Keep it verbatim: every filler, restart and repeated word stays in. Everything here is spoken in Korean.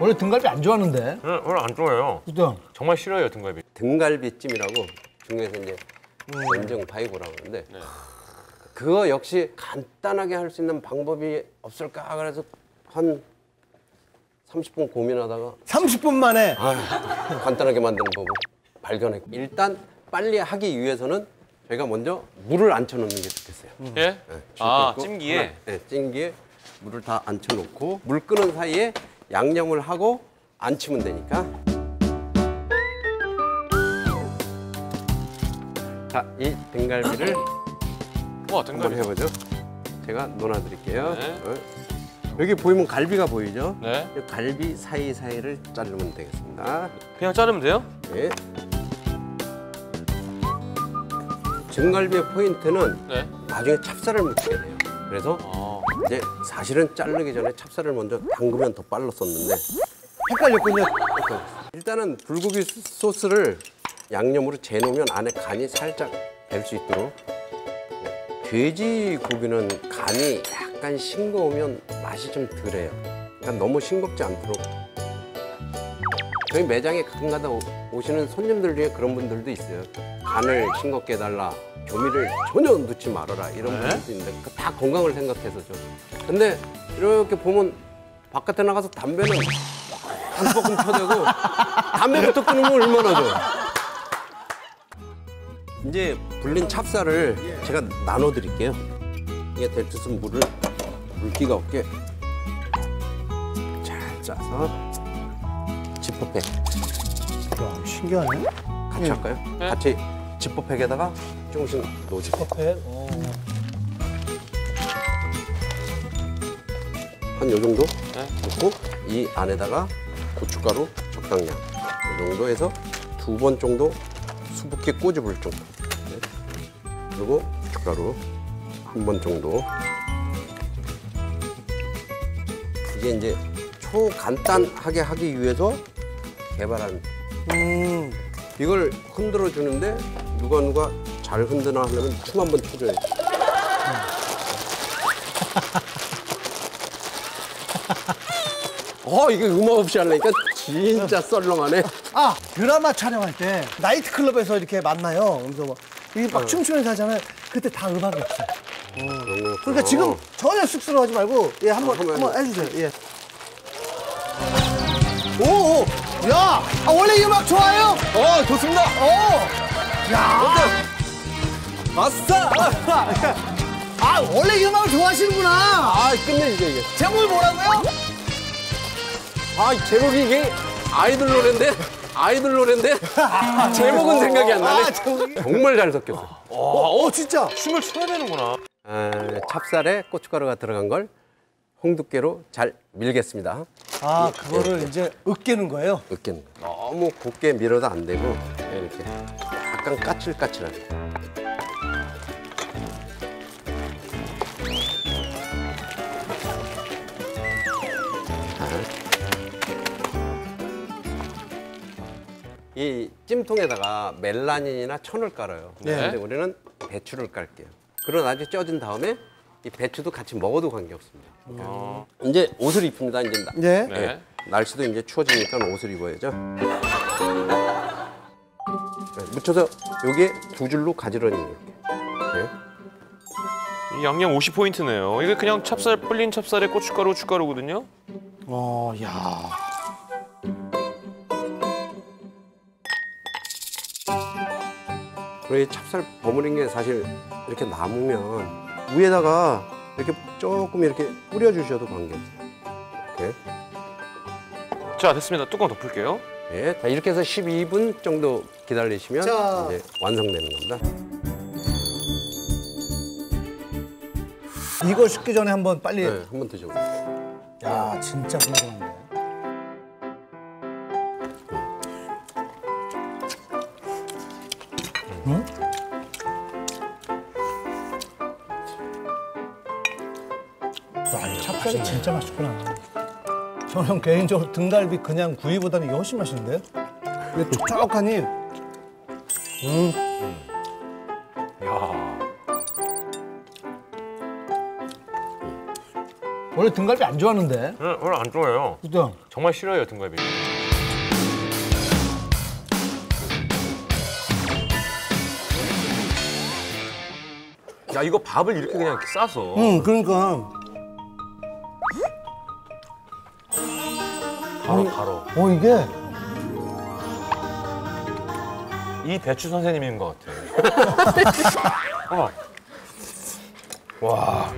원래 등갈비 안 좋아하는데? 네, 원래 안 좋아해요. 그죠? 정말 싫어해요, 등갈비. 등갈비찜이라고 중에서 이제 원정 음. 바이고라고 하는데 네. 그거 역시 간단하게 할 수 있는 방법이 없을까? 그래서 한 삼십 분 고민하다가 삼십 분 만에 아유, 간단하게 만드는 법을 발견했고 일단 빨리 하기 위해서는 저희가 먼저 물을 안 쳐놓는 게 좋겠어요. 예? 네, 아, 찜기에? 하나, 네, 찜기에 물을 다 안 쳐놓고 물 끓는 사이에 양념을 하고 안 치면 되니까. 자, 이 등갈비를 와, 등갈비. 한번 해보죠. 제가 놓아드릴게요. 네. 여기 보이면 갈비가 보이죠? 네. 갈비 사이사이를 자르면 되겠습니다. 그냥 자르면 돼요? 네. 등갈비의 포인트는 네. 나중에 찹쌀을 묻히게 돼요. 그래서 아. 이제 사실은 자르기 전에 찹쌀을 먼저 담그면 더 빨랐었는데 헷갈렸군요. 일단은 불고기 소스를 양념으로 재놓으면 안에 간이 살짝 될 수 있도록 돼지고기는 간이 약간 싱거우면 맛이 좀 덜해요. 그러니까 너무 싱겁지 않도록. 저희 매장에 가끔가다 오시는 손님들 중에 그런 분들도 있어요. 간을 싱겁게 해달라, 조미를 전혀 넣지 말아라 이런 네? 분들도 있는데 다 건강을 생각해서죠. 근데 이렇게 보면 바깥에 나가서 담배는 한 볶음 쳐대고 담배부터 끊으면 얼마나 좋아요. 이제 불린 찹쌀을 제가 나눠드릴게요. 이게 될 듯은 물을 물기가 없게 잘 짜서 지퍼백. 야, 신기하네. 같이 응. 할까요? 네. 같이 지퍼백에다가 조금씩 넣어주세요. 지퍼백? 어. 한 요 정도 네. 넣고 이 안에다가 고춧가루 적당량 요 정도 해서 두 번 정도 수북히 꼬집을 정도. 네. 그리고 고춧가루 한 번 정도. 이게 이제 초간단하게 하기 위해서 개발한 음. 이걸 흔들어 주는데 누가 누가 잘 흔드나 하려면 춤 한 번 춰줘야 돼. 어, 이게 음악 없이 하려니까 진짜 썰렁하네. 아, 드라마 촬영할 때 나이트클럽에서 이렇게 만나요. 그래서 막 이게 막 춤추면서 하잖아요. 그때 다 음악이 없어요. 어, 그러니까 지금 전혀 쑥스러워하지 말고 예, 한번 어, 한번 해주세요. 예. 오, 오, 야, 아, 원래 이 음악 좋아요? 어, 좋습니다. 오, 야, 아싸, 아, 원래 이 음악을 좋아하시는구나. 아, 끝내 이제 이게. 제목이 뭐라고요? 아, 제목이 이게 아이돌 노래인데, 아이돌 노래인데 아, 제목은 생각이 안 나네. 아, 제목이... 정말 잘 섞였어요. 어, 어, 어, 진짜 춤을 춰야 되는구나. 아, 찹쌀에 고춧가루가 들어간 걸 홍두깨로 잘 밀겠습니다. 아, 예, 그거를 예, 이제 으깨는 거예요? 으깨는 거예요. 너무 곱게 밀어도 안 되고 이렇게 약간 까칠까칠하게. 이 찜통에다가 멜라닌이나 천을 깔아요. 네. 근데 우리는 배추를 깔게요. 그리고 나중에 쪄진 다음에 이 배추도 같이 먹어도 관계없습니다. 어... 이제 옷을 입힙니다. 이제 네. 네. 날씨도 이제 추워지니까 옷을 입어야죠. 네, 묻혀서 여기에 두 줄로 가지런히 이렇게. 네. 이 양념 오십 포인트네요. 이게 그냥 찹쌀 불린 찹쌀에 고춧가루, 고춧가루거든요. 어, 야. 그리고 이 찹쌀 버무린 게 사실 이렇게 남으면 위에다가 이렇게 조금 이렇게 뿌려주셔도 관계없어요. 이렇게. 자, 됐습니다. 뚜껑 덮을게요. 네, 자, 이렇게 해서 십이 분 정도 기다리시면 자. 이제 완성되는 겁니다. 이거 식기 전에 한번 빨리 네, 한번 드셔보세요. 야, 진짜 궁금한데. 응? 찹쌀이 진짜 맛있구나. 저는 개인적으로 등갈비 그냥 구이보다는 이게 훨씬 맛있는데요? 이게 촉촉하니. 음. 음. 야. 원래 등갈비 안 좋아하는데? 네, 원래 안 좋아해요. 그죠? 정말 싫어해요, 등갈비. 야, 이거 밥을 이렇게 그냥 싸서. 응, 그러니까. 바로, 바로. 어, 이게? 이 배추 선생님인 것 같아. 어. 와.